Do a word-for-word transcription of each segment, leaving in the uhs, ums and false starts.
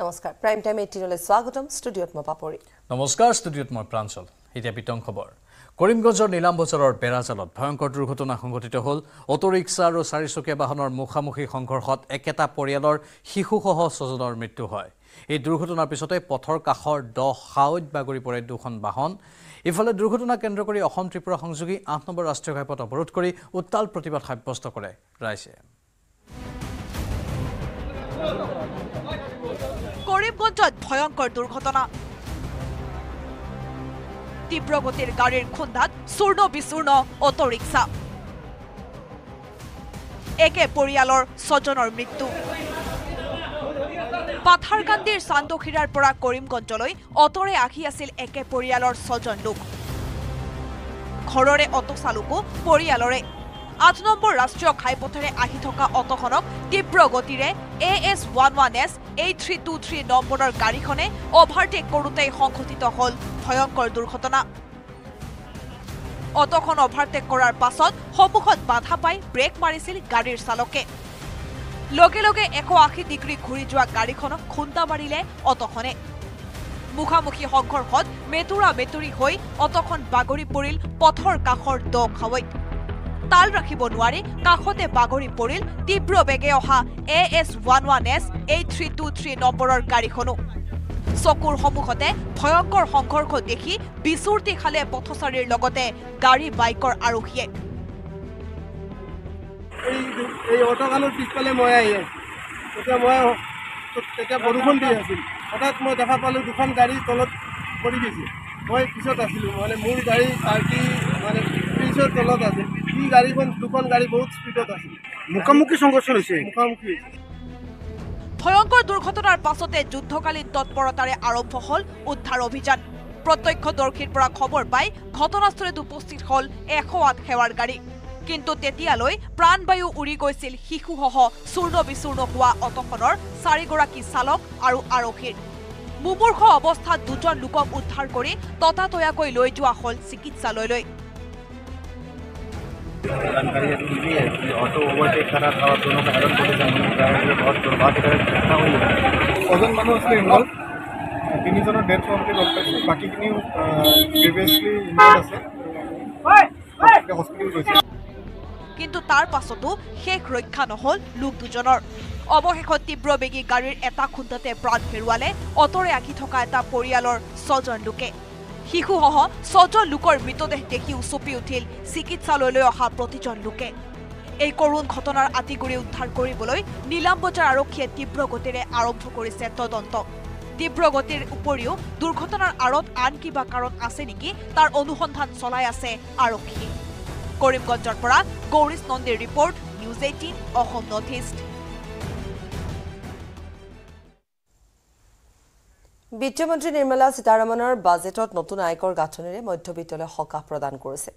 नमस्कार prime time अठारह स्वागतम स्टूडियोत म पापरि नमस्कार स्टूडियोत म प्रांशल इटा बितंग खबर करीमगंजर नीलाम बजारर बेराजालत भयंकर दुर्घटना संघटित हल अटो रिक्शा और चारिचकिया वाहनर मुखामुखी संघर्षत एकेटा परियालर शिशुसह छजনৰ मृत्यु হয়। এই দুৰ্ঘটনাৰ পিছতে পথৰ কাখৰ দহ হাওত বাগৰি পৰে দুখন বাহন। ইফালে দুৰ্ঘটনা কেন্দ্ৰ কৰি অসম ত্ৰিপুৰা সংযোগী আঠ নম্বৰ ৰাষ্ট্ৰীয় ঘাইপথ অৱৰোধ কৰি উত্তাল প্ৰতিবাদ সাব্যস্ত কৰে ৰাইজে। করিমগঞ্জত ভয়ঙ্কর দুর্ঘটনা तीव्र गतिर गाड़ीर खुंदात चूर्ण विचूर्ण अटो रिक्शा एके परियालर छजনৰ मृत्यु। पाथरकान्दिर सान्दखिरार परा करीमगंजলৈ अटोरे आखि आसिल एके परियालर छजन लोक। घररे अटो चालकको परियालरे आठ নম্বৰ राष्ट्रीय घाइपथेৰে आহি থকা অটোখনক তীব্ৰ গতিৰে A S one one S eight three two three নম্বৰৰ গাড়ীখনে অভাৰটেক কৰোঁতে সংঘটিত হল ভয়ংকৰ দুৰ্ঘটনা। অটোখন অভাৰটেক কৰাৰ পাছত সন্মুখত বাধা পাই ব্ৰেক মাৰিছিল গাড়ীৰ চালকে। লগে লগে এশ আশী ডিগ্ৰী ঘূৰি যোৱা গাড়ীখনক খুন্দা মাৰিলে অটোখনে। মুখামুখি সংঘৰ্ষত মেতুৰা মেতুৰি হৈ অটোখন বাগৰি পৰিল পথৰ কাষৰ দ খাৱৈত। ताल राखिब नोवारे काखते बागरी परिल तीव्र बेगे अहा A S one one S eight three two three নম্বৰৰ গাড়ীখনো। চকুৰ সন্মুখতে ভয়ংকৰ সংঘৰ্ষ দেখি বিচুৰ্তি খালে পথচাৰীৰ লগতে গাড়ী বাইকৰ আৰক্ষীয়ে। এই এই অটোখনৰ পিছফালে মই আইয়ে তেতিয়া মই তেতিয়া বৰষুণ দি আছিল। হঠাৎ মই দেখা পালো দুখন গাড়ী তলত পৰি গৈছে। মই পিছত আছিল মানে মোৰ গাড়ী পাৰ্টি মানে পিছৰ তলত আছিল। भयंकर दुर्घटनार पाछते युद्धकालीन तत्परतारे आरम्भ हल उद्धार अभियान। प्रत्यक्षदर्शीर परा खबर पाई घटनास्थलीत उपस्थित हल এশ আঠ सेवार गाड़ी। किन्तु तेतियालै प्राणवायु उड़ी गैसिल शिशुसह चूर्ण विचूर्ण हुआ अटोखনৰ চাৰিগৰাকী চালক আৰু আৰক্ষীৰ। মুমূৰ্ষ অৱস্থাত দুজন লোকক উদ্ধাৰ কৰি ততাতয়াকৈ লৈ যোৱা হল চিকিৎসালয়লৈ। जानकारी है कि ऑटो ओवरटेक कर रहा था और दोनों का हेड पोजीशन में था। ये बहुत दुर्भाग्यजनक घटना हुई है। ओजन मनो उसमें इन्वॉल्व तीन जनों डेथ होने के डॉक्टर बाकी किन्हीं प्रीवियसली इंजर्ड है हॉस्पिटल গৈছে। কিন্তু তার পাছতো শেষ ৰক্ষা নহল লোক দুজনৰ। অৱশেষত তীব্ৰ বেগী গাড়ীৰ এটা খুন্দাতে প্ৰাণ হেৰুৱালে অটৰে আকি থকা এটা পৰিয়ালৰ ছজন লোকে। শিশুসহ ছজন লোকৰ মৃতদেহ দেখি উচপি উঠিল চিকিৎসালয়লৈ অহা প্ৰতিজন লোকে। এই কৰুণ ঘটনাৰ আতিগুৰি উদ্ধাৰ কৰিবলৈ নীলামবজাৰ আৰক্ষীয়ে তীব্ৰ গতিৰে আৰম্ভ কৰিছে তদন্ত। তীব্ৰ গতিৰ উপৰিও দুৰ্ঘটনাৰ আঁৰত আন কিবা কাৰণ আছে নেকি তাৰ অনুসন্ধান চলাই আছে আৰক্ষী। কৰিমগঞ্জৰ পৰা গৌৰীশ নন্দীৰ report news eighteen Assam north east. वित्त मंत्री निर्मला सीतारमणर बजेटत नतुन आयकर गाठनेरे मध्यबित्तले हकाह प्रदान करिसे।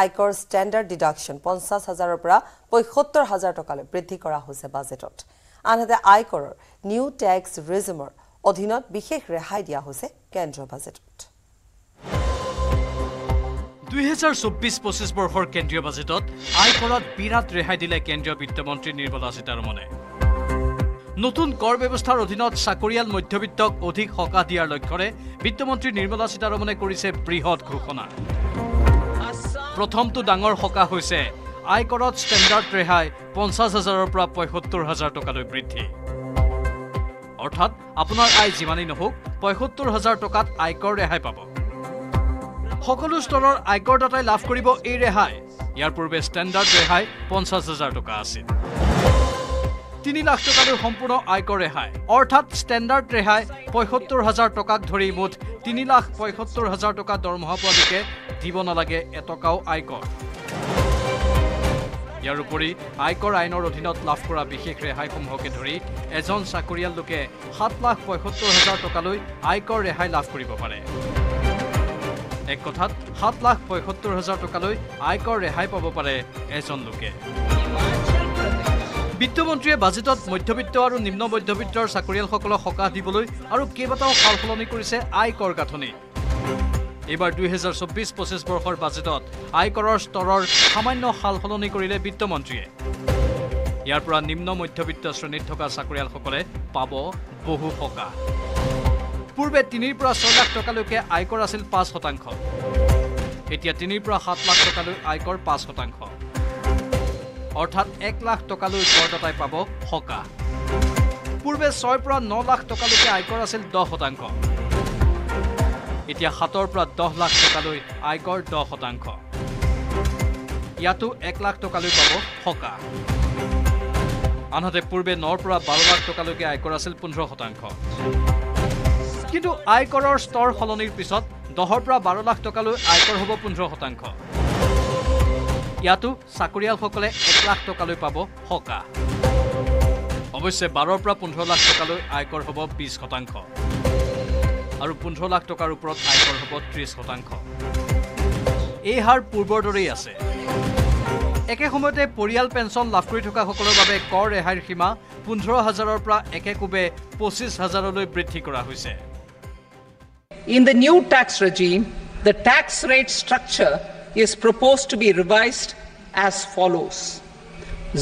आयकर स्टैंडार्ड डिडक्शन पचास हजार परा पचहत्तर हजार टकाले बृद्धि करा होइसे बजेटत। आनहाते आयकरर निउ टैक्स रेजिमर अधीनत विशेष रेहाई दिया होइसे केन्द्र बजेटत। দুই হাজাৰ চৌব্বিছ পঁচিছ बर्षर केन्द्रीय बजेटत आयकरत बिराट रेहाई दिले केन्द्रीय वित्त मंत्री निर्मला सीतारमणे। নতুন কৰ ব্যৱস্থাৰ অধীনত চাকৰিয়াল মধ্যবিত্তক অধিক সকাহ দিয়াৰ লক্ষ্যৰে বিত্তমন্ত্ৰী নিৰ্মলা সীতাৰমণে কৰিছে বৃহৎ ঘোষণা। প্ৰথমটো ডাঙৰ সকাহ হৈছে আয়কৰত ষ্টেণ্ডাৰ্ড ৰেহাই পঞ্চাছ হাজাৰৰ পৰা পঁয়সত্তৰ হাজাৰ টকালৈ বৃদ্ধি। অৰ্থাৎ আপোনাৰ আয় যিমানেই নহওক পঁয়সত্তৰ হাজাৰ টকাত আয়কৰ ৰেহাই পাব। সকলো স্তৰৰ আয়কৰদাতাই লাভ কৰিব এই ৰেহাই। ইয়াৰ পূৰ্বে ষ্টেণ্ডাৰ্ড ৰেহাই পঞ্চাছ হাজাৰ টকা আছিল। तीन लाख टका सम्पूर्ण आयकर रेहाई अर्थात स्टैंडार्ड रेहाई पचहत्तर हजार टका धरी मुठ तीन लाख पचहत्तर हजार टका दरमहा पालिके দিব নালাগে এটকাও आयकर। ইয়াৰ উপৰি आयकर আইনৰ অধীনত লাভ কৰা বিশেষ ৰেহাইসমূহকে ধৰি এজন চাকৰিয়াল লোকে সাত লাখ পঁয়সত্তৰ হাজাৰ টকালৈ आयकर ৰেহাই লাভ কৰিব পাৰে। এক কথাত সাত লাখ পঁয়সত্তৰ হাজাৰ টকালৈ आयकर ৰেহাই পাব পাৰে এজন লোকে। বিত্তমন্ত্ৰীয়ে বাজেটত মধ্যবিত্ত আৰু নিম্ন মধ্যবিত্তৰ চাকৰিয়ালসকলক সকাহ দিবলৈ আৰু কেইবাটাও সালসলনি কৰিছে আয়কৰ গাঁথনি। এইবাৰ দুই হাজাৰ চৌব্বিছ পঁচিছ বৰ্ষৰ বাজেটত আয়কৰৰ স্তৰৰ সামান্য সালসলনি কৰিলে বিত্তমন্ত্ৰীয়ে। ইয়াৰ পৰা নিম্ন মধ্যবিত্ত শ্ৰেণীত থকা চাকৰিয়ালসকলে পাব बहु सका पूर्वे तीन छह लाख टकालैके आयकर आसिल पाँच शतांश एतिया तीन सात लाख टकालै आयकर पाँच शतांश अर्थात एक लाख टकालै करदाताय पाब सका पूर्वे छह नौ लाख टकालैके आयकर आसिल दस शतांश एतिया सात दस लाख टकालै आयकर दस शतांश इतो एक लाख टकालै पाब सका आनहते पूर्वे नौ बारह लाख टकालैके आयकर आसिल पंद्रह शतांश किन्तु आयकरर स्तर सलनिर पिছত दहर बारह बारह लाख टकालै आयकर हब पंद्रह शतांश इतो चाकरियालসকলে एक लाख टकालै पाब सका अवश्य बारह बारह पंद्रह लाख टकालै आयकर हब बीस शतांश और पंद्रह लाख टकार ऊपर आयकर हब त्रिश शतांश এই হার পূৰ্বৰ দৰেই আছে। एके समयते परियाल पेन्शन लाभ करि থকা সকলৰ বাবে कर रेहाईर सीमा पंद्रह हजारৰ পৰা एकेकोबे पच्चीस हजारলৈ বৃদ্ধি কৰা হৈছে। In the new tax regime, the tax rate structure is proposed to be revised as follows: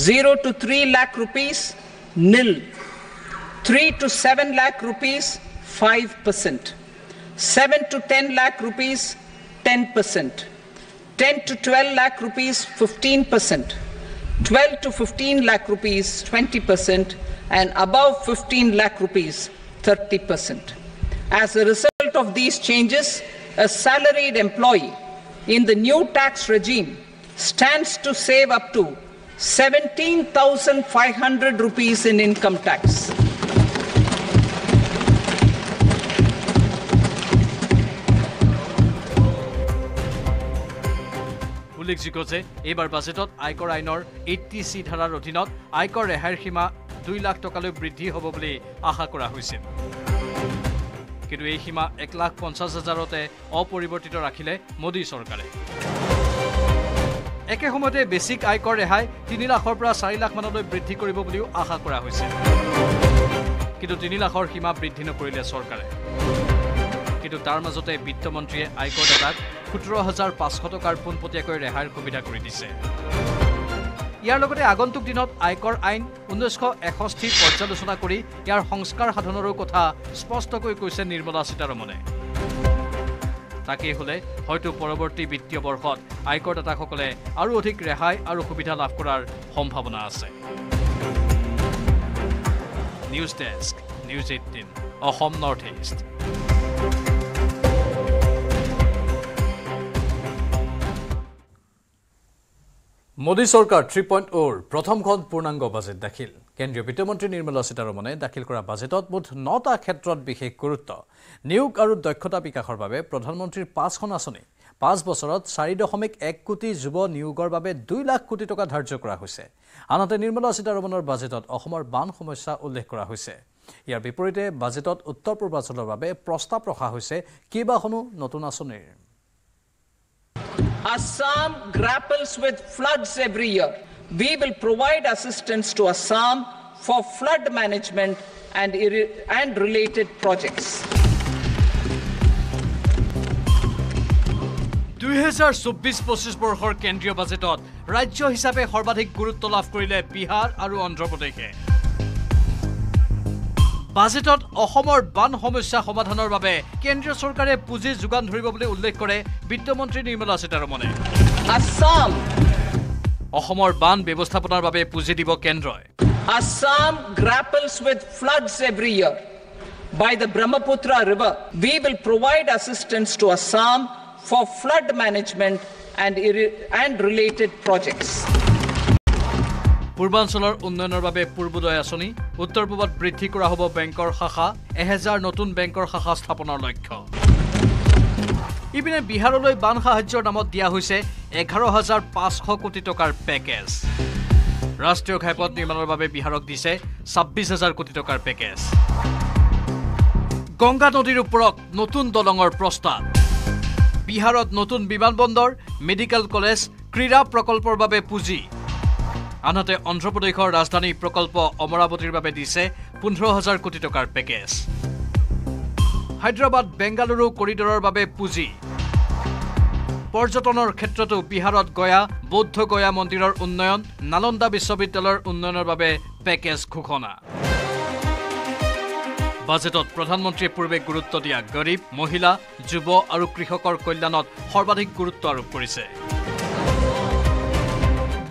zero to three lakh rupees nil, three to seven lakh rupees five percent, seven to ten lakh rupees ten percent. ten to twelve lakh rupees fifteen percent, twelve to fifteen lakh rupees twenty percent, and above fifteen lakh rupees thirty percent. As a result of these changes, a salaried employee in the new tax regime stands to save up to seventeen thousand five hundred rupees in income tax. उल्लेखযোग्য যে এইবাৰ বাজেটত আয়কৰ আইনৰ अस्सी সি ধাৰাৰ অধীনত আয়কৰ ৰেহাইৰ সীমা দুই লাখ টকালৈ বৃদ্ধি হ'ব বুলি আশা কৰা হৈছে। কিন্তু এই সীমা এক লাখ পঞ্চাছ হাজাৰতে অপৰিৱৰ্তিত ৰাখিলে মোদী চৰকাৰে। একে সময়তে বেসিক আয়কৰ ৰেহাই তিনি লাখৰ পৰা চাৰি লাখ মানলৈ বৃদ্ধি কৰিব বুলিও আশা কৰা হৈছে। কিন্তু তিনি লাখৰ সীমা বৃদ্ধি নকৰিলে চৰকাৰে। কিন্তু তাৰ মাজতে বিত্তমন্ত্ৰীয়ে আয়কৰদাতাক सत्रह हजार पाँच टकार पोनपटियाक रेहाईर सुविधा कर दी। यार आगंतुक दिन आयकर आईन उन्नीस एकष्ठी पर्यालोचना यार संस्कार साधनरों कथा स्पष्टक कैसे निर्मला सीतारमणे। तक हूँ परवर्ती वित्तीय वर्षत आयकरदातासकले और अधिक रेहाई और सुविधा लाभ करार सम्भावना आछे। न्यूज डेस्क न्यूज अठारह असम नॉर्थ ईस्ट। मोदी सरकार थ्री पॉइंट ओर प्रथम पूर्णांग बजेट दाखिल। केंद्रीय वित्तमंत्री निर्मला सीतारमणे दाखिल करा बजेटत मुठ नौटा क्षेत्र विशेष गुरुत्व नियोग और दक्षता विकासर बारे प्रधानमंत्री पाँचखन आँचनी पाँच बरत चारि दशमिक एक कोटी युव नियोगर दुई लाख कोटी टका धार्य करा हुइसे। आनहते निर्मला सीतारमणर बजेटत असमर बान समस्या उल्लेख करा हुइसे। यार विपरीते बजेटत उत्तर पूर्वांचलर बारे प्रस्ताव रखा हुइसे केबाखनो नतुन आँचनीर। Assam grapples with floods every year. We will provide assistance to Assam for flood management and and related projects. দুই হাজাৰ চৌব্বিছ পঁচিছ বৰ্ষৰ কেন্দ্ৰীয় বাজেটত ৰাজ্য হিচাপে সৰ্বাধিক গুৰুত্ব লাভ কৰিলে বিহাৰ আৰু অন্ধ্ৰ প্ৰদেশে। বাজেটত অসমৰ বান সমস্যা সমাধানৰ বাবে কেন্দ্ৰীয় চৰকাৰে পুঁজি যোগান ধৰিব বুলি উল্লেখ কৰে বিত্তমন্ত্ৰী নিৰ্মলা সীতাৰমণে। আসাম অসমৰ বান ব্যৱস্থাপনাৰ বাবে পুঁজি দিব কেন্দ্ৰই। Assam grapples with floods every year. By the Brahmaputra river we will provide assistance to Assam for flood management and and related projects. पूर्वांचलर उन्नयनर बारे पूर्वोदय आँचनी उत्तर पूर्वत बृद्धि करा हब बैंकर शाखा एहेजार नतुन बैंकर शाखा स्थापनार लक्ष्य। इपिने बिहारলৈ बान साहाय्यर नामत दिया हुइसे एगार हजार पाँच कोटी टकार पेकेज। राष्ट्रीय घाइपथ निर्माणर बारे बिहारक दिसे छब्बीस हजार कोटी टकार पेकेज। गंगा नदीर ऊपरक नतुन दलंगर प्रस्ताव। बिहारत नतुन विमानबंदर मेडिकल कलेज क्रीड़ा प्रकल्पर बारे पुंजी। आनहते अन्ध्र प्रदेशर राजधानी प्रकल्प अमरावतीर बारे दिसे पंद्रह हजार कोटी टकार पेकेज। हैदराबाद बेंगालुरु करिडोरर बारे पुंजी। पर्यटनर क्षेत्रतो बिहारत गया बौद्ध गया मंदिरर उन्नयन नालंदा विश्वविद्यालयर उन्नयनर बारे पेकेज घोषणा। বাজেটত প্ৰধানমন্ত্ৰীয়ে পূৰ্বে গুৰুত্ব দিয়া গৰীব মহিলা যুৱ আৰু কৃষকৰ কল্যাণত সৰ্বাধিক গুৰুত্ব আৰোপ কৰিছে।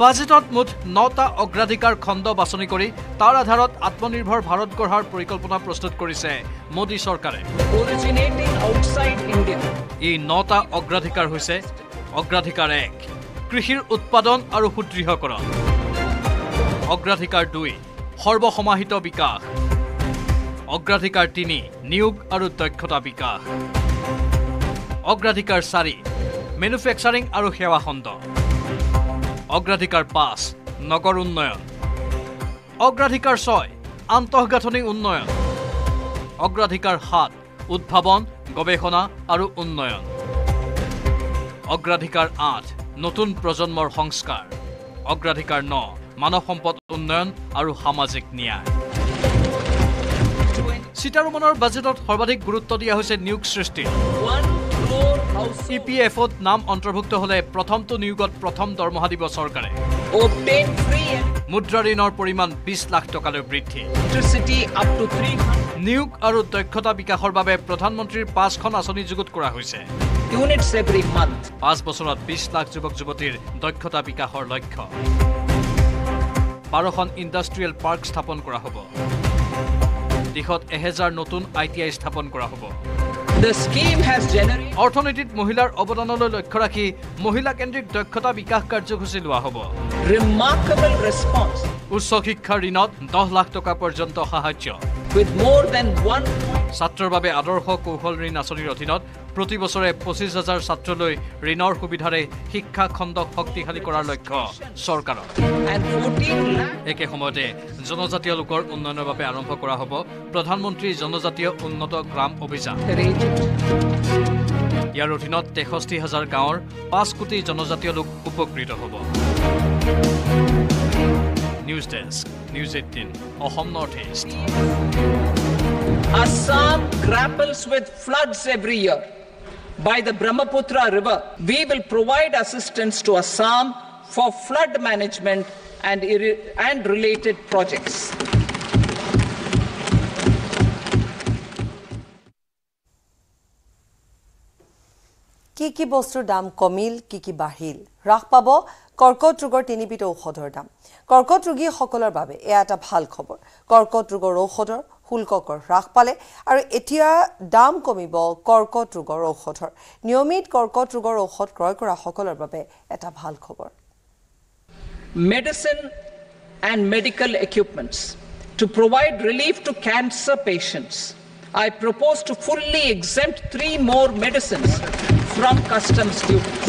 বাজেটত মুঠ নটা অগ্ৰাধিকাৰ খণ্ড বাছনি কৰি তাৰ আধাৰত আত্মনিৰ্ভৰ ভাৰত গঢ়াৰ পৰিকল্পনা প্ৰস্তুত কৰিছে মোদী চৰকাৰে। এই নটা অগ্ৰাধিকাৰ হৈছে অগ্ৰাধিকাৰ এক কৃষিৰ উৎপাদন আৰু সুদৃঢ়কৰণ, অগ্ৰাধিকাৰ দুই সৰ্বসমাহিত বিকাশ, অগ্ৰাধিকাৰ तीन নিয়োগ আৰু দক্ষতা বিকাশ, অগ্ৰাধিকাৰ চাৰি মেনুফেকচাৰিং আৰু সেৱা খণ্ড, অগ্ৰাধিকাৰ পাঁচ নগৰ উন্নয়ন, অগ্ৰাধিকাৰ ছয় আন্তঃগাঁথনি উন্নয়ন, অগ্ৰাধিকাৰ সাত উদ্ভাৱন গৱেষণা আৰু উন্নয়ন, অগ্ৰাধিকাৰ আঠ নতুন প্ৰজন্মৰ সংস্কাৰ, অগ্ৰাধিকাৰ ন মানৱ সম্পদ উন্নয়ন আৰু সামাজিক ন্যায়। सीतारमणर बजेटत सर्वाधिक गुरुत्व दिया होइसे नियोग सृष्टि। ईपीएफत नाम अंतर्भुक्त हले प्रथम तो नियोगत प्रथम दरमहा दिब सरकारे। मुद्रा ऋणर परिमाण बीस लाख टकाले बृद्धि। नियोग आरो दक्षता विकासर बारे प्रधानमंत्री पाँचखन आसनि जुगुत কৰা হৈছে। पाँच বছৰত बीस लाख যুৱক যুৱতীৰ দক্ষতা বিকাশৰ লক্ষ্য। বাৰখন ইন্ডাষ্ট্ৰিয়েল পাৰ্ক স্থাপন কৰা হ'ব। দিশত এহেজাৰ নতুন আই টি আই স্থাপন কৰা হ'ব। অৰ্থনীতিত মহিলাৰ অৱদানলৈ লক্ষ্য ৰাখি মহিলা কেন্দ্ৰিক দক্ষতা বিকাশ কাৰ্যসূচী লোৱা হ'ব। উচ্চ শিক্ষাৰ ঋণত দহ লাখ টকা পৰ্যন্ত সাহায্য। ছাত্ৰৰ বাবে আদৰ্শ কৌশল ঋণ আঁচনিৰ অধীনত প্ৰতি বছৰে পঁচিছ হাজাৰ ছাত্ৰলৈ ঋণৰ সুবিধাৰে শিক্ষা খণ্ডক শক্তিশালী কৰাৰ লক্ষ্য চৰকাৰৰ। একে সময়তে জনজাতীয় লোকৰ উন্নয়নৰ বাবে আৰম্ভ কৰা হ'ব প্ৰধানমন্ত্ৰী জনজাতীয় উন্নত গ্ৰাম অভিযান। ইয়াৰ অধীনত তেষষ্ঠি হাজাৰ গাঁৱৰ পাঁচ কোটি জনজাতীয় লোক উপকৃত হ'ব। News desk news eighteen Assam north east. Assam grapples with floods every year. By the Brahmaputra River, we will provide assistance to Assam for flood management and, and related projects. কি কি বস্তুৰ দাম কমিল, কি কি বাহিল, হ্ৰাস পাব কৰ্কট ৰোগৰ তিনিবিধ ঔষধৰ দাম। কৰ্কট ৰোগীসকলৰ বাবে এয়া এটা ভাল খবৰ। কৰ্কট ৰোগৰ ঔষধৰ শুল্কৰ হ্ৰাস পালে আৰু এতিয়া দাম কমিব কৰ্কট ৰোগৰ ঔষধৰ। নিয়মিত কৰ্কট ৰোগৰ ঔষধ ক্ৰয় কৰাসকলৰ বাবে এটা ভাল খবৰ। Medicine and medical equipments to provide relief to cancer patients. I propose to fully exempt three more medicines from customs duties.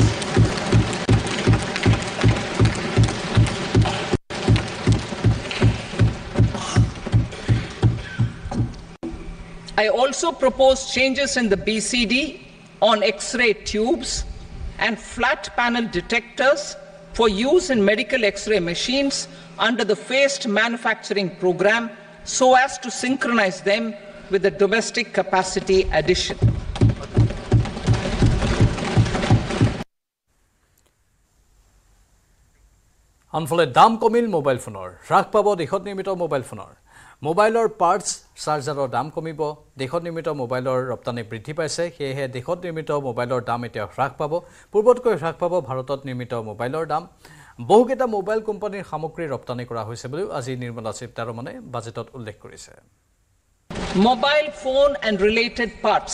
I also propose changes in the B C D on X-ray tubes and flat panel detectors for use in medical X-ray machines under the phased manufacturing program so as to synchronize them with the domestic capacity addition. আনফালে দাম কমিল mobile ফোনৰ, হ্ৰাস পাব দেশত নিৰ্মিত mobile ফোনৰ। মোবাইলৰ পাৰ্টছ চাৰ্জাৰৰ দাম কমিব, দেশত নিৰ্মিত মোবাইলৰ ৰপ্তানি বৃদ্ধি পাইছে, সেয়েহে দেশত নিৰ্মিত মোবাইলৰ দাম এতিয়া হ্ৰাস পাব। পূৰ্বতকৈ হ্ৰাস পাব ভাৰতত নিৰ্মিত মোবাইলৰ দাম। বহুকেইটা মোবাইল কোম্পানীৰ সামগ্ৰী ৰপ্তানি কৰা হৈছে বুলিও আজি নিৰ্মলা সীতাৰমণে বাজেটত উল্লেখ কৰিছে। Mobile phone and related parts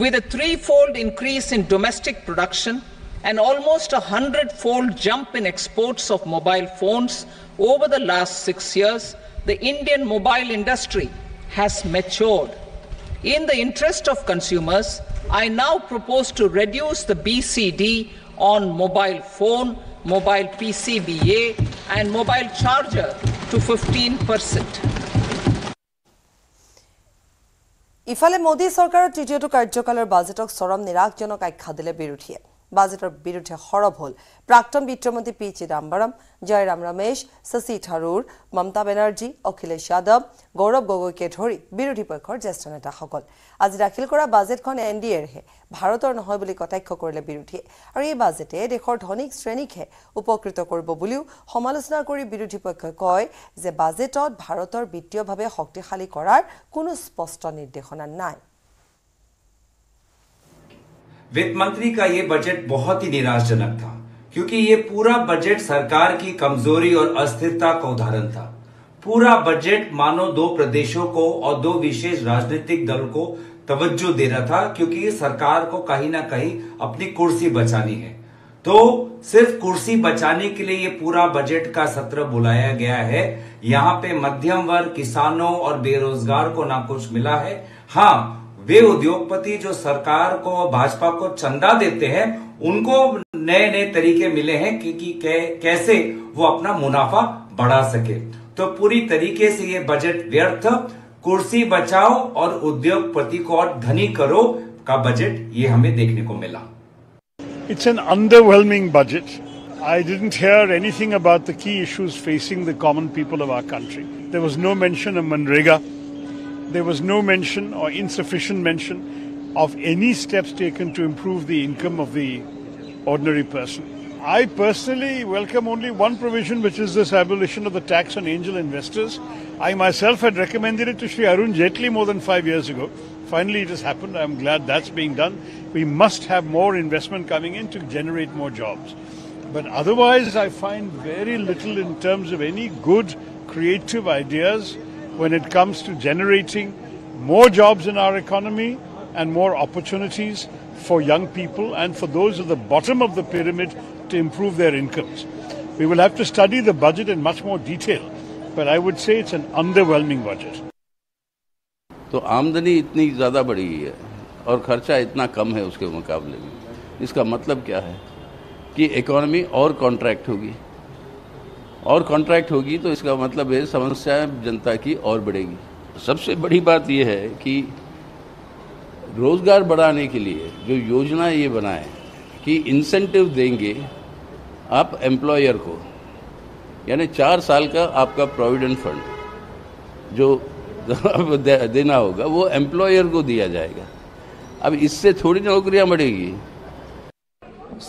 with a three fold increase in domestic production and almost a hundred-fold jump in exports of mobile phones over the last six years, the Indian mobile industry has matured. In the interest of consumers, I now propose to reduce the B C D on mobile phone, mobile P C B A, and mobile charger to fifteen percent. ইফালে মোদী সরকারের তৃতীয়টো কাৰ্যকালৰ বাজেটক চৰম নিৰাশজনক আখ্যা দিলে বিৰোধীয়ে। বাজেটৰ বিৰুদ্ধে হৰব হল প্ৰাক্তন বিত্তমন্ত্ৰী পি চিদাম্বৰম, জয়ৰাম ৰমেশ, শশী থাৰুৰ, মমতা বেনাৰ্জী, অখিলেশ যাদৱ, গৌৰৱ গগৈকে ধৰি বিৰোধী পক্ষৰ জ্যেষ্ঠ নেতাসকল আজি দাখিল কৰা বাজেটখন এনডিএৰ হে ভাৰতৰ নহয় বুলি কটাক্ষ কৰিলে বিৰোধীয়ে আৰু এই বাজেটে দেশৰ ধনিক শ্ৰেণীকে উপকৃত কৰিব বুলিও সমালোচনা কৰি বিৰোধী পক্ষই কয় যে বাজেটত ভাৰতৰ বিত্তীয়ভাৱে শক্তিশালী কৰাৰ কোনো স্পষ্ট নিৰ্দেশনা নাই। वित्त मंत्री का ये बजट बहुत ही निराशजनक था क्योंकि ये पूरा बजट सरकार की कमजोरी और अस्थिरता का उदाहरण था। पूरा बजट मानो दो प्रदेशों को और दो विशेष राजनीतिक दल को तवज्जो दे रहा था क्योंकि सरकार को कहीं ना कहीं अपनी कुर्सी बचानी है, तो सिर्फ कुर्सी बचाने के लिए ये पूरा बजट का सत्र बुलाया गया है। यहाँ पे मध्यम वर्ग, किसानों और बेरोजगार को ना कुछ मिला है। हाँ, वे उद्योगपति जो सरकार को भाजपा को चंदा देते हैं उनको नए नए तरीके मिले हैं कि, कि कै, कैसे वो अपना मुनाफा बढ़ा सके। तो पूरी तरीके से ये बजट व्यर्थ, कुर्सी बचाओ और उद्योगपति को और धनी करो का बजट ये हमें देखने को मिला। It's an underwhelming budget. I didn't hear anything about the key issues facing the common people of our country. There was no mention of Manrega. There was no mention or insufficient mention of any steps taken to improve the income of the ordinary person. I personally welcome only one provision, which is this abolition of the tax on angel investors. I myself had recommended it to Shri Arun Jaitley more than five years ago. Finally, it has happened. I am glad that's being done. We must have more investment coming in to generate more jobs. But otherwise, I find very little in terms of any good creative ideas when it comes to generating more jobs in our economy and more opportunities for young people and for those at the bottom of the pyramid to improve their incomes. We will have to study the budget in much more detail, but I would say it's an underwhelming budget. तो आमदनी इतनी ज़्यादा बढ़ी है और खर्चा इतना कम है उसके मुकाबले में। इसका मतलब क्या है कि इकोनॉमी और कॉन्ट्रैक्ट होगी और कॉन्ट्रैक्ट होगी तो इसका मतलब है समस्याएं जनता की और बढ़ेगी। सबसे बड़ी बात यह है कि रोजगार बढ़ाने के लिए जो योजना ये बनाए कि इंसेंटिव देंगे आप एम्प्लॉयर को, यानी चार साल का आपका प्रोविडेंट फंड जो देना होगा वो एम्प्लॉयर को दिया जाएगा। अब इससे थोड़ी नौकरियां बढ़ेगी।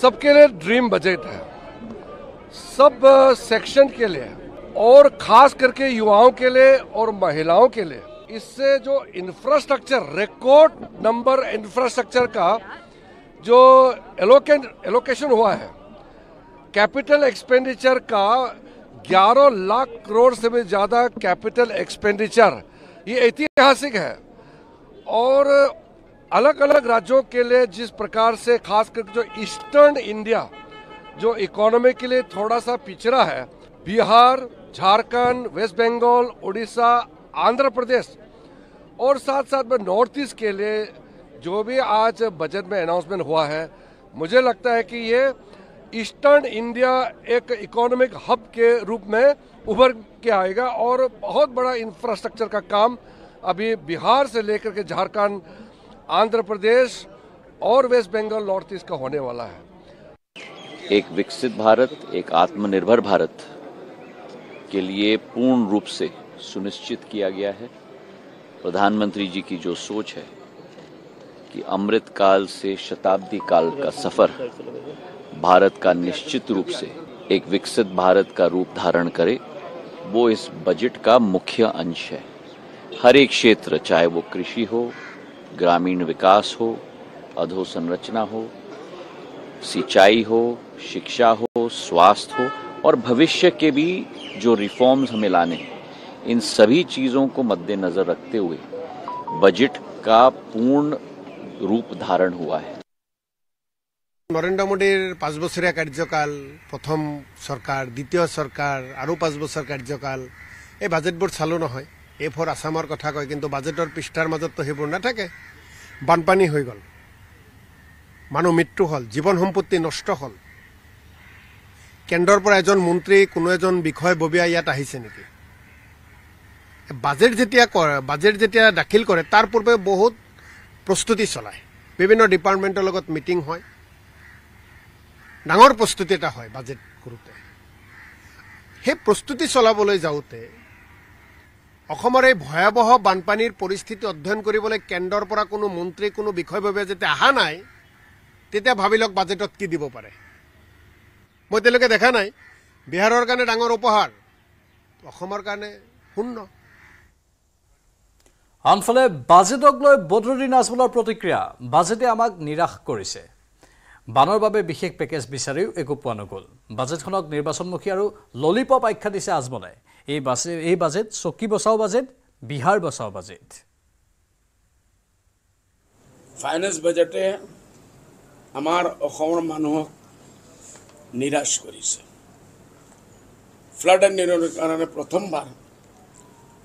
सबके लिए ड्रीम बजट है, सब सेक्शन के लिए और खास करके युवाओं के लिए और महिलाओं के लिए। इससे जो इंफ्रास्ट्रक्चर, रिकॉर्ड नंबर इंफ्रास्ट्रक्चर का जो एलोकेट एलोकेशन हुआ है, कैपिटल एक्सपेंडिचर का ग्यारह लाख करोड़ से भी ज़्यादा कैपिटल एक्सपेंडिचर, ये ऐतिहासिक है। और अलग अलग राज्यों के लिए जिस प्रकार से खास करके जो ईस्टर्न इंडिया जो इकोनॉमी के लिए थोड़ा सा पिछड़ा है, बिहार, झारखंड, वेस्ट बंगाल, उड़ीसा, आंध्र प्रदेश और साथ साथ में नॉर्थ ईस्ट के लिए जो भी आज बजट में अनाउंसमेंट हुआ है, मुझे लगता है कि ये ईस्टर्न इंडिया एक इकोनॉमिक हब के रूप में उभर के आएगा और बहुत बड़ा इंफ्रास्ट्रक्चर का काम अभी बिहार से लेकर के झारखंड, आंध्र प्रदेश और वेस्ट बंगाल, नॉर्थ ईस्ट का होने वाला है। एक विकसित भारत, एक आत्मनिर्भर भारत के लिए पूर्ण रूप से सुनिश्चित किया गया है। प्रधानमंत्री जी की जो सोच है कि अमृत काल से शताब्दी काल का सफर भारत का निश्चित रूप से एक विकसित भारत का रूप धारण करे, वो इस बजट का मुख्य अंश है। हर एक क्षेत्र, चाहे वो कृषि हो, ग्रामीण विकास हो, अधोसंरचना हो, सिंचाई हो, शिक्षा हो, स्वास्थ्य हो और भविष्य के भी जो रिफॉर्म्स हमें लाने हैं, इन सभी चीज़ों को मद्देनजर रखते हुए बजट का पूर्ण रूप धारण हुआ है। नरेंद्र मोदी पाँच बछरिया कार्यकाल, प्रथम सरकार, द्वितीय सरकार और पाँच बछर कार्यकाल, ये बजेटबोर चालू नहय। ए फॉर आसामर कथा कय किन्तु बजेटर पृष्ठार मजत तो हेबोर नाथाके। बानपानी हो गल, मानव मृत्यु हल, जीवन सम्पत्ति नष्ट हल। केन्द्रर पर एजन मंत्री कोनो एजन विषय बबिया यात आहिसे नेकि? बजेट जेतिया बजेट जेतिया दाखिल करे तार पूर्वे बहुत प्रस्तुति चलाय, विभिन्न डिपार्टमेंटर लगत मीटिंग हय, डांगर प्रस्तुति एटा हय बजेट करूते हे प्रस्तुति चलाबोले जाउते अखमर এই ভয়াবহ বানপানীৰ পৰিস্থিতি অধ্যয়ন কৰিবলৈ কেন্দ্ৰৰ পৰা কোনো মন্ত্ৰী কোনো বিষয়ভাৱে যেতে আহা নাই তেতে ভাবিলক বাজেটত কি দিব পাৰে মই তেলকে দেখা নাই বিহাৰৰ কাৰণে ডাঙৰ উপহাৰ অখমৰ কাৰণে শূন্য আনফালে বাজেটক লৈ বদৰুদ্দিন আজমলৰ প্ৰতিক্ৰিয়া বাজেটে আমাক নিৰাশ কৰিছে বানৰ বাবে বিশেষ পেকেজ বিচাৰিও একো পোৱা নগল বাজেটখনক নিৰ্বাচনমুখী আৰু ললিপপ আখ্যা দিছে আজমলে এই বাজেট এই বাজেট চকি বচাও বাজেট বিহার বচাও বাজেট ফাইনেন্স বাজেটে আমার অসমৰ মানুহক নিৰাশ কৰিছে ফ্লাড এণ্ড নিৰৰ কাৰণে প্ৰথমবাৰ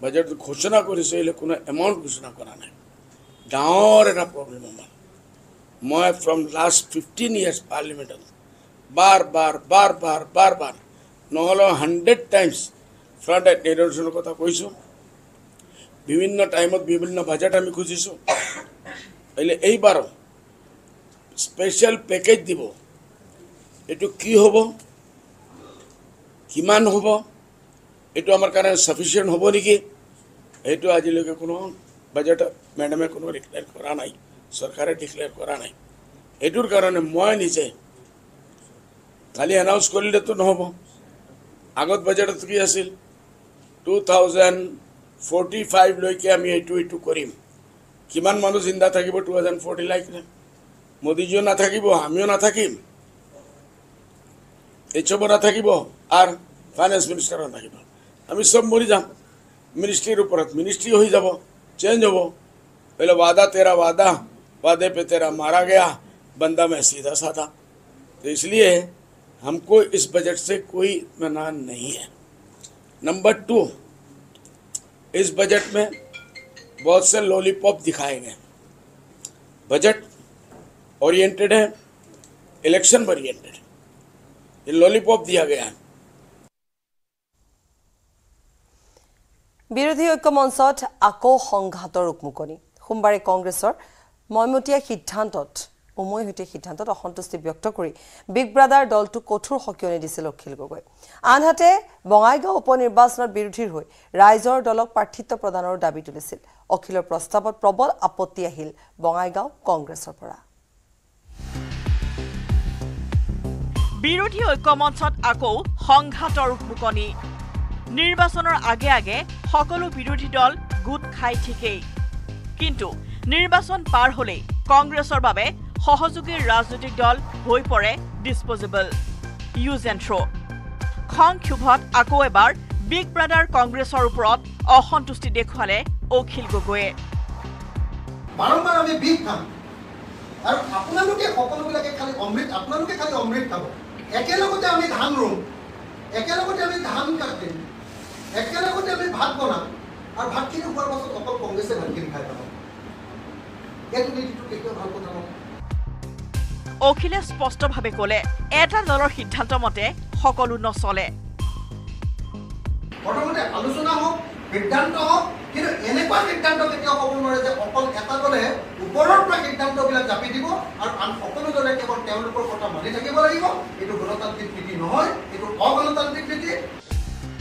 বাজেট ঘোষণা কৰিছে এলে কোনো এমাউণ্ট ঘোষণা কৰা নাই ডাঙৰ এটা প্ৰব্লেম আমাৰ মই ফ্ৰম লাষ্ট ফিফটিন ইয়াৰ্ছ পাৰ্লিমেণ্টত বাৰ বাৰ বাৰ বাৰ বাৰ বাৰ নহ'লে hundred times flood and erosion कथा कैसा विभिन्न टाइम विभिन्न बजेट आम खुजिशो यार स्पेशल पैकेज दी यू कि हम कि यू आम सफिशिएंट हम निकी यू आज लगे बजेट मैडमे को डिक्लेयर करा ना सरकार डिक्लेयर करा ना यूर कारण मैं निजे खाली एनाउंस करें तो नहब आगत बजेट की आसिल টু থাউজেণ্ড ফৰ্টি ফাইভ লৈকে আমি এটু এটু কৰিম কিমান মানুহ জিন্দা থাকিব টু থাউজেণ্ড ফৰ্টি লাইক না মোদিজিও না থাকিব আমিও না থাকিম এচবো না থাকিব আর ফাইনেন্স মিনিষ্টাৰ না থাকিব আমি সব মৰি যাম মিনিষ্ট্ৰীৰ ওপৰত মিনিষ্ট্ৰী হৈ যাব চেঞ্জ হ'ব এলে वादा तेरा वादा वादे पे तेरा मारा गया बंदा मैं सीधा साधा तो इसलिए हमको इस बजट से कोई इत्मीनान नहीं है। नंबर टू, इस बजट में बहुत से लॉलीपॉप दिखाए गए। बजट ओरिएंटेड है, इलेक्शन ओरिएंटेड है, ये लॉलीपॉप दिया गया है। বিৰোধী ঐক্য মঞ্চত আকৌ সংঘাতৰ উকমুকনি। সোমবাৰে কংগ্ৰেছৰ ময়মতীয়া সিদ্ধান্তত उमय हुटे सिद्धांत असंतुष्टि व्यक्त कर बिग ब्रादार दल तो कठोर सकियनी दिसे लखिल गगै आनहाते बंगाईगांव उपनिर्वाचन विरोधी हो रायजर दलक प्रार्थित्व प्रदानर दाबी तुलिसिल अखिलर प्रस्तावत प्रबल आपत्ति आहिल बंगाईगांव कांग्रेसर परा विरोधी ऐक्य मंचत आकौ संघातर हुकनी निर्वाचनर आगे आगे सकलो विरोधी दल गुट खाइ ठिकेई किन्तु निर्वाचन पार होले कांग्रेसर बारे सहयोगी राजनीतिक दल হৈ পৰে ডিসপোজেবল ইউজ এণ্ড থ্ৰ সংক্ষোভত আকৌ এবাৰ বিগ ব্ৰাদাৰ কংগ্ৰেছৰ ওপৰত অসন্তুষ্টি দেখুৱালে অখিল গগৈয়ে বাৰম্বাৰ আমি বিগ খাম আৰু আপোনালোকে সকলোবিলাকে খালি অমৃত আপোনালোকে খালি অমৃত খাব একেলগতে আমি ধান ৰুম একেলগতে আমি ধান কাটিম একেলগতে আমি ভাত বনাম আৰু ভাতখিনি খোৱাৰ পাছত অকল কংগ্ৰেছে ভাতখিনি খাই যাব এইটো নীতিটো কেতিয়া ভাল কথা নহয় अखिले स्पष्ट भावे कले एटा दलर सिद्धांत मते सकलो नचले प्रथमते आलोचना हो सिद्धांत हो किन्तु एनेका सिद्धांत केतिया कब नरे जे अकल एटा दले उपरर प्रा सिद्धांत बिला जापि दिबो आर आन सकलो दले केवल तेलुपर कथा मानि থাকিব লাগিব एतु গণতান্ত্রিক নীति নহয় एतु অগণতান্ত্রিক নীति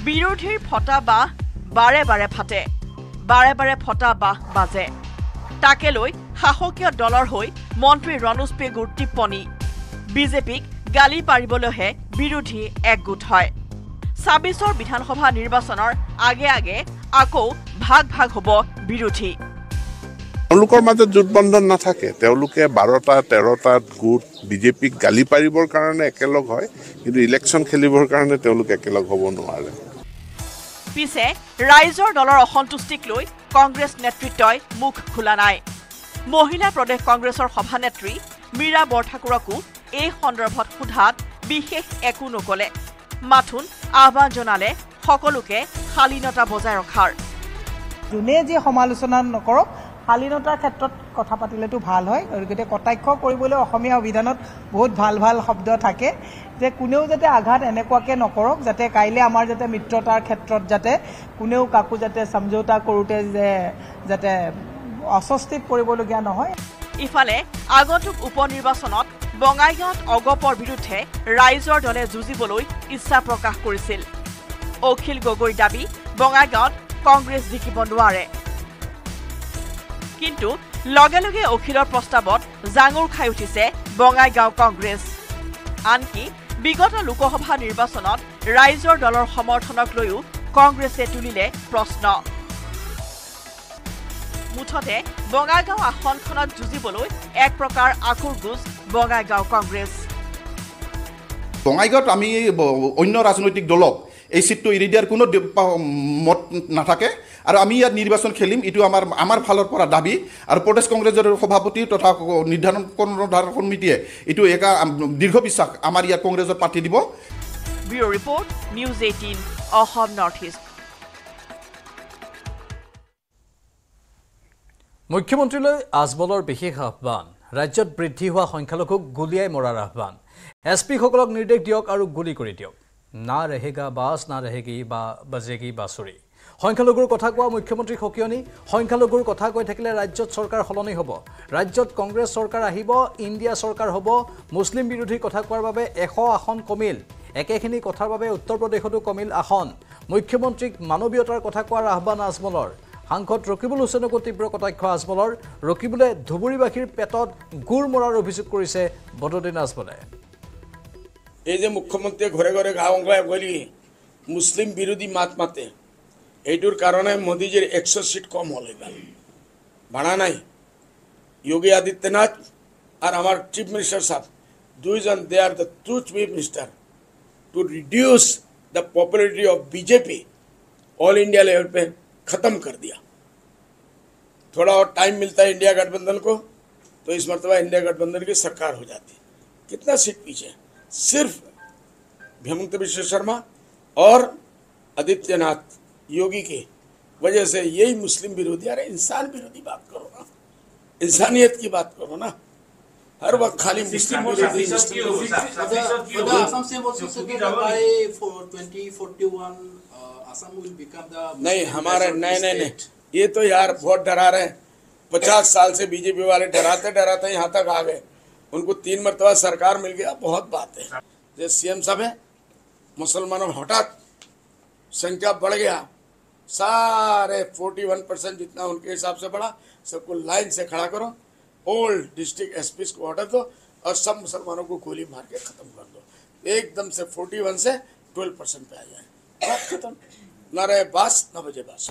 বিৰোধীৰ ফটা বা বাৰে বাৰে ফাটে বাৰে বাৰে ফটা বা বাজে ताके লৈ শাসকীয় দলৰ হৈ মন্ত্ৰী ৰণোজ পেগুৰ টিপ্পনী বিজেপিক গালি পাৰিবলৈহে বিৰোধী একগোট হয় ছাব্বিছৰ বিধানসভা নিৰ্বাচনৰ আগে আগে আকৌ ভাগ ভাগ হ'ব বিৰোধী তেওঁলোকৰ মাজত জোটবন্ধন নাথাকে তেওঁলোকে বাৰটা তেৰটা গোট বিজেপিক গালি পাৰিবৰ কাৰণে একেলগ হয় কিন্তু ইলেকশ্যন খেলিবৰ কাৰণে তেওঁলোক একেলগ হ'ব নোৱাৰে পিছে ৰাইজৰ দলৰ অসন্তুষ্টিক লৈ कांग्रेस नेतृत्वय मुख खोला नाय महिला प्रदेश कांग्रेसर सभानेत्री मीरा बरठाकुरको ए सन्दर्भत सुधात विशेष एकु नकले माथुन आह्वान जनाले सकलोके शालीनता बजाय रखार जोने जे समालोचना नकरक शालीनतार क्षेत्रत कथा पातिलेतो भाल हय गते कटाक्ष करिबोले असमिया विधानत बहुत भाल भाल शब्द थाके जे कुनेउ जते आघात एनेकुवाके नकरक जते काइले आमार जते मित्रतार क्षेत्रत जते कुनेउ काकु जते समझौता करूते जे जते अस्वस्थित करिबोलगिया নহয় इफाले आगन्तुक उपनिर्वाचনত बंगाईगाँव अगपर विरुद्धे राइजर दले जुझिबोलै इच्छा प्रकाश करिसिल। अखिल गगৈ दाबी बंगाईगाँव कांग्रेस जिकिब नोवारे किन्तु लगे लगे अखिलर प्रस्तावत जांगुर खाइ उठिसे बंगाईगाँव कांग्रेस। आनकी विगत लोकसभा निर्वाचनत राइजर दलर समर्थनक लैयो कांग्रेसे तुलिले प्रश्न। मुठते बंगाईगाँव आसनखनत जुझिबोलै एक प्रकार आकुर गुज बंगाईगाँव कांग्रेस। बंगाईगाँव आमी अन्य राजनैतिक दलक এই সিটটো এৰি দিয়াৰ কোনো মত নাথাকে আৰু আমি ইয়াত নিৰ্বাচন খেলিম ইটো আমাৰ আমাৰ ফালৰ পৰা দাবী আৰু প্ৰদেশ কংগ্ৰেছৰ সভাপতি তথা নিৰ্ধাৰণ কৰ্মধাৰক সমিতিয়ে ইটো একা দীৰ্ঘ বিশ্বাস আমাৰ ইয়াত কংগ্ৰেছৰ পাৰ্টি দিব। Bureau report news eighteen Assam north east. মুখ্যমন্ত্ৰীলৈ আজবলৰ বিশেষ আহ্বান, ৰাজ্যত বৃদ্ধি হোৱা সংখ্যালঘুক গুলিয়াই মৰাৰ আহ্বান। এছ পি সকলক নিৰ্দেশ দিয়ক আৰু গুলি কৰি দিয়ক। ना रहेगा बास ना रहेगी बा बजेगी बासुरी। संख्यालघुर कथा क्या मुख्यमंत्री सकियनी, संख्यालघुर कथा कै थकिले राज्य सरकार सलनी हब। राज्य कांग्रेस सरकार आहिब, इंडिया सरकार हब। मुस्लिम विरोधी कथा कोৱাৰ বাবে এশ আসন কমিল। एकेखिनि कथार বাবে उत्तर प्रदेशतो कमिल आसन। मुख्यमंत्रीक मानवीयतार कथा कोৱাৰ आह्वान आजमলৰ। সাংসদ ৰকিবুল হুছেইনক তীব্ৰ কটাক্ষ আজমলৰ। ৰকিবুলে ধুবুৰীবাসীৰ পেটত গুৰ মৰাৰ অভিযোগ কৰিছে বদৰুদ্দিন আজমলে। ये जो मुख्यमंत्री घरे घरे गाँव गाँव गली मुस्लिम विरोधी मत माते यूर कारण मोदीजी एक सौ सीट कम हल भाड़ा ना योगी आदित्यनाथ और हमार चीफ मिनिस्टर साहब दुईजन they are the two chief minister to reduce the popularity of BJP all India level पे ख़त्म कर दिया। थोड़ा और टाइम मिलता है इंडिया गठबंधन को तो इस मरतबा इंडिया गठबंधन की सरकार हो जाती। कितना सीट पीछे, सिर्फ हेमंत विश्व शर्मा और आदित्यनाथ योगी के वजह से। यही मुस्लिम विरोधी, अरे इंसान विरोधी बात करो ना, इंसानियत की बात करो ना। हर वक्त खाली मुस्लिम विरोधी नहीं हमारे। नहीं नहीं नहीं, ये तो यार बहुत डरा रहे हैं। पचास साल से बीजेपी वाले डराते डराते यहाँ तक आ गए। उनको तीन मरतबा सरकार मिल गया, बहुत बात है। जैसे सीएम साहब है, मुसलमानों में हटात संख्या बढ़ गया, सारे इकतालीस परसेंट जितना उनके हिसाब से बढ़ा, सबको लाइन से खड़ा करो, ओल्ड डिस्ट्रिक्ट एसपी को हटा दो और सब मुसलमानों को गोली मार के ख़त्म कर दो। एकदम से इकतालीस से बारह परसेंट पे आ जाए, खत्म। ना रहे बास ना बजे बास।